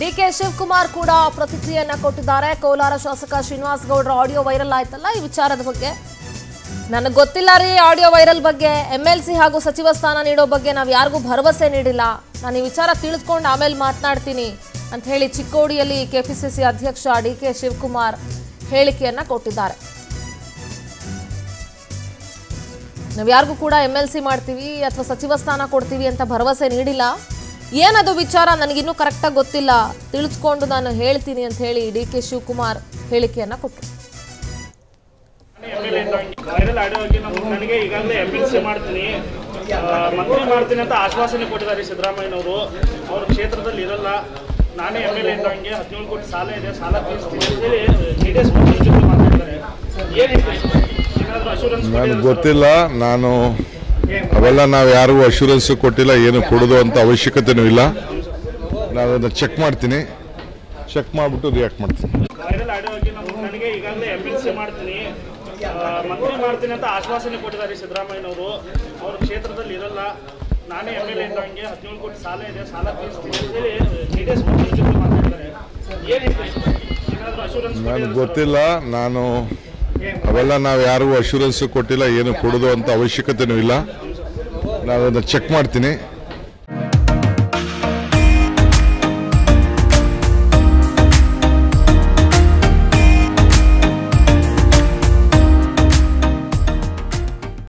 DK Shivakumar ಕೂಡ ಪ್ರತಿಕ್ರಿಯೆಯನ್ನು ಕೊಟ್ಟಿದ್ದಾರೆ। ಕೋಲಾರ ಶಾಸಕ ಶ್ರೀನಿವಾಸ್ ಗೌಡರ ಆಡಿಯೋ ವೈರಲ್ ಆಯ್ತಲ್ಲ, ಈ ವಿಚಾರದ ಬಗ್ಗೆ ನನಗೆ ಗೊತ್ತಿಲ್ಲ ರೀ। ಆಡಿಯೋ ವೈರಲ್ ಬಗ್ಗೆ MLC ಹಾಗೂ ಸಚಿವ ಸ್ಥಾನ ನೀಡೋ ಬಗ್ಗೆ ನಾವು ಯಾರಿಗೂ ಭರವಸೆ ನೀಡಿಲ್ಲ, ನಾನು ಈ ವಿಚಾರ ತಿಳಿದುಕೊಂಡು ಆಮೇಲೆ ಮಾತನಾಡ್ತೀನಿ ಅಂತ ಹೇಳಿ ಚಿಕ್ಕೋಡಿಯಲ್ಲಿ KPCC ಅಧ್ಯಕ್ಷ DK Shivakumar ಹೇಳಿಕೆಯನ್ನು ಕೊಟ್ಟಿದ್ದಾರೆ। ನಾವು ಯಾರಿಗೂ ಕೂಡ MLC ಮಾಡ್ತೀವಿ ಅಥವಾ ಸಚಿವ ಸ್ಥಾನ ಕೊಡ್ತೀವಿ ಅಂತ ಭರವಸೆ ನೀಡಿಲ್ಲ, ಏನದು ವಿಚಾರ ನನಗಿನ್ನೂ ಕರೆಕ್ಟಾಗಿ ಗೊತ್ತಿಲ್ಲ, ತಿಳಿದುಕೊಂಡು ನಾನು ಹೇಳ್ತೀನಿ ಅಂತ ಹೇಳಿ DK Shivakumar ಹೇಳಿಕೆಯನ್ನ ಕೊಟ್ಟರು। ಮಂತ್ರಿ ಮಾಡ್ತೀನಿ ಅಂತ ಆಶ್ವಾಸನೆ ಕೊಟ್ಟಿದ್ದಾರೆ ಸಿದ್ದರಾಮಯ್ಯನವರು, ಅವರ ಕ್ಷೇತ್ರದಲ್ಲಿ ಇರಲ್ಲ, ನಾನೇ MLA ಇದ್ದಂಗೆ 17 ಕೋಟಿ ಸಾಲ ಇದೆ, ಸಾಲ ತೀರಿಸ್ತೀನಿ ಅಂತ ಹೇಳಿ ಡಿಡಿಎಸ್ ಮಂತ್ರಿಗಳು ಮಾತಾಡ್ತಾರೆ, ಏನಾದರೂ ಅಶ್ಯೂರೆನ್ಸ್ ನನಗೆ ಗೊತ್ತಿಲ್ಲ। ನಾನು ಅವೆಲ್ಲ ನಾವು ಯಾರು ಅಶ್ಯೂರೆನ್ಸ್ ಕೊಟ್ಟಿಲ್ಲ, ಏನು ಕೊಡೋದು ಅಂತ ಅವಶ್ಯಕತೆನೂ ಇಲ್ಲ। ನಾನು ಅದನ್ನು ಚೆಕ್ ಮಾಡ್ತೀನಿ, ಚೆಕ್ ಮಾಡಿಬಿಟ್ಟು ರಿಯಾಕ್ಟ್ ಮಾಡ್ತೀನಿ। ನನಗೆ ಈಗಾಗಲೇ MLC ಮಾಡ್ತೀನಿ, ಮಂತ್ರಿ ಮಾಡ್ತೀನಿ ಅಂತ ಆಶ್ವಾಸನೆ ಕೊಟ್ಟಿದ್ದಾರೆ ಸಿದ್ದರಾಮಯ್ಯನವರು, ಅವ್ರ ಕ್ಷೇತ್ರದಲ್ಲಿ ಇರಲ್ಲ, ನಾನೇ MLA ಇದ್ದಂಗೆ 17 ಕೋಟಿ ಸಾಲ ಇದೆ, ಸಾಲ ತೀರಿಸ್ತೀನಿ ಅಂತ ಹೇಳಿ ಡಿಡಿಎಸ್ ಮಂತ್ರಿಗಳು ಮಾತಾಡ್ತಾರೆ, ಏನಾದರೂ ಅಶ್ಯೂರೆನ್ಸ್ ನನಗೆ ಗೊತ್ತಿಲ್ಲ। ನಾನು ಅವೆಲ್ಲ ನಾವು ಯಾರು ಅಶ್ಯೂರೆನ್ಸ್ ಕೊಟ್ಟಿಲ್ಲ, ಏನು ಕೊಡೋದು ಅಂತ ಅವಶ್ಯಕತೆನೂ ಇಲ್ಲ। ನಾನು ಅದನ್ನು ಚೆಕ್ ಮಾಡ್ತೀನಿ।